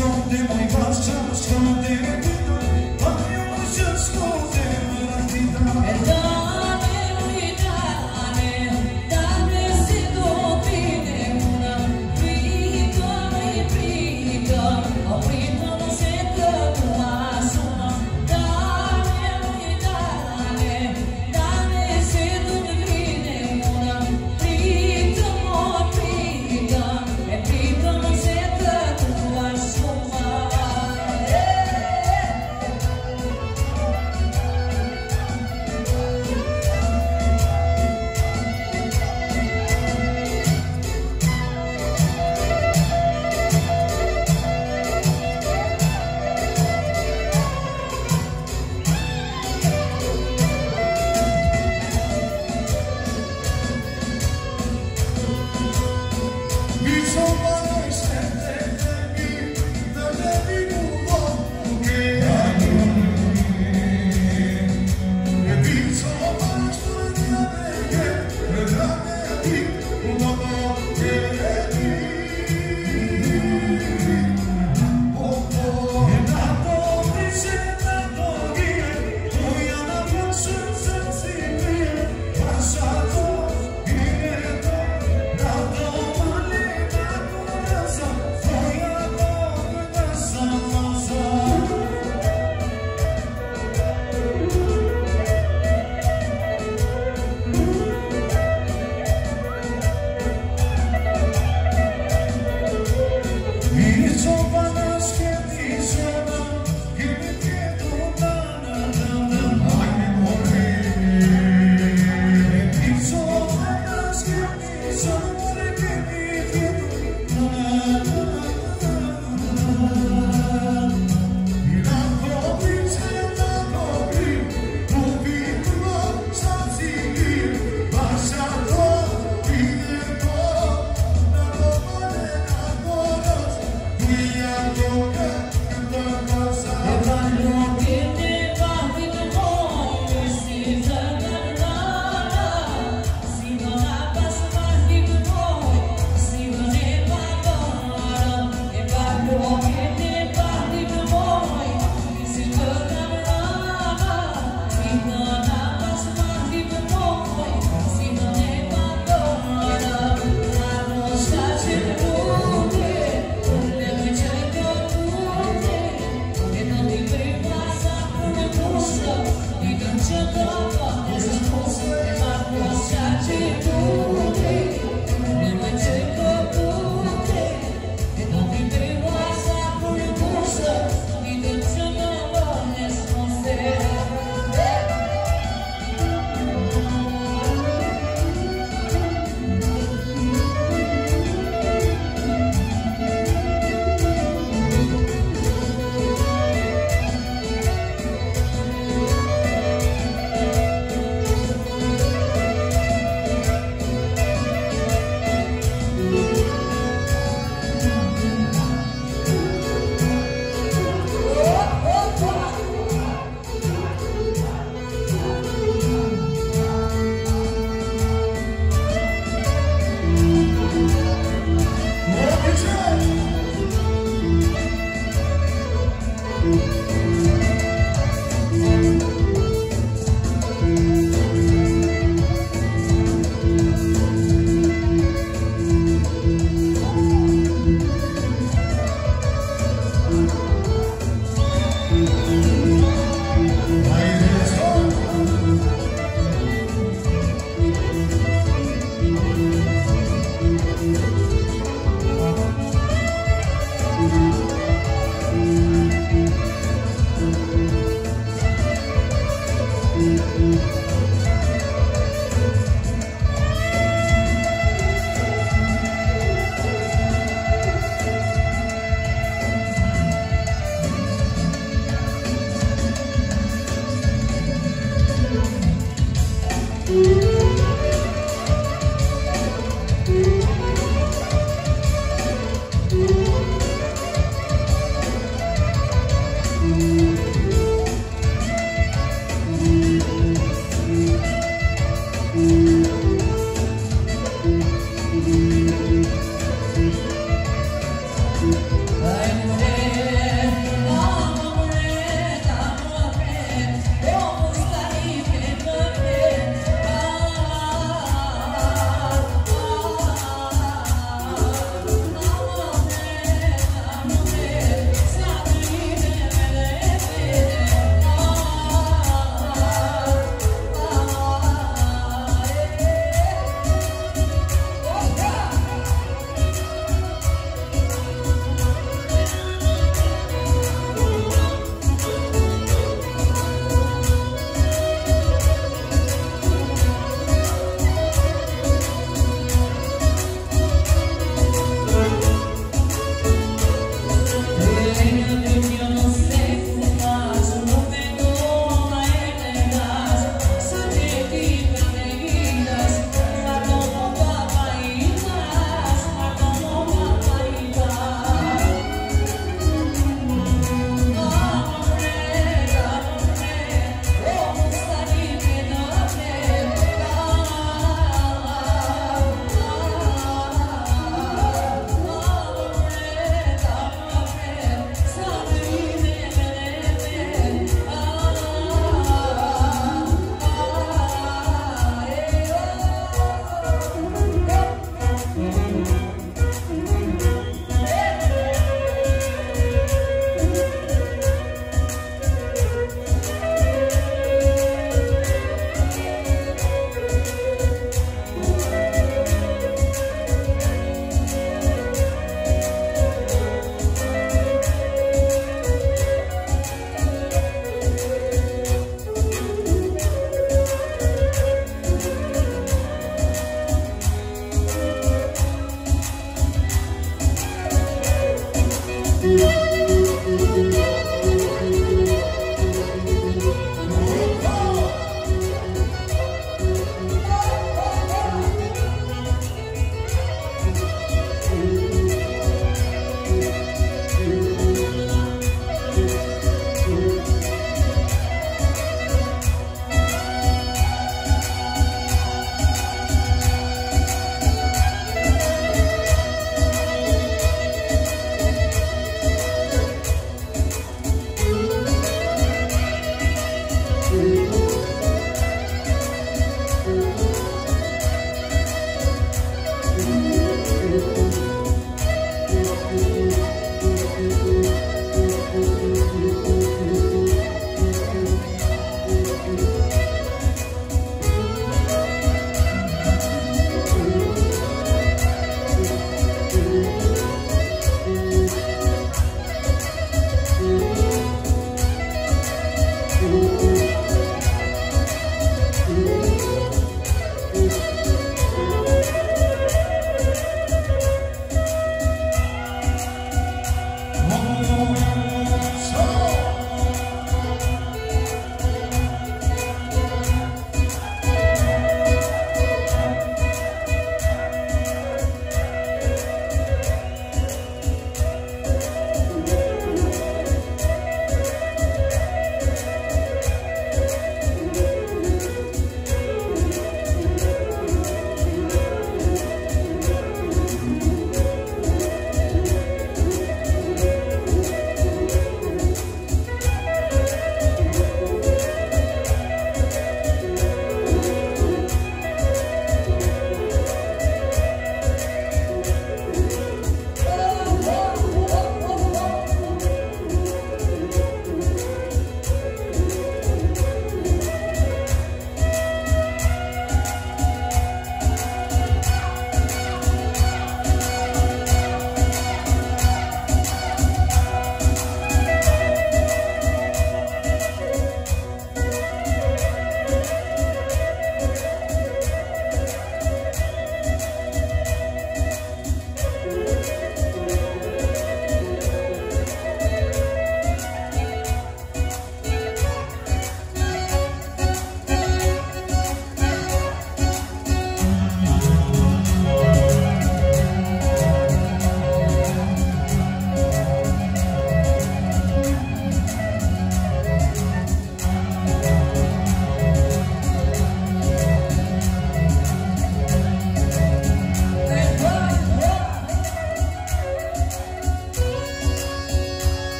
from the my past.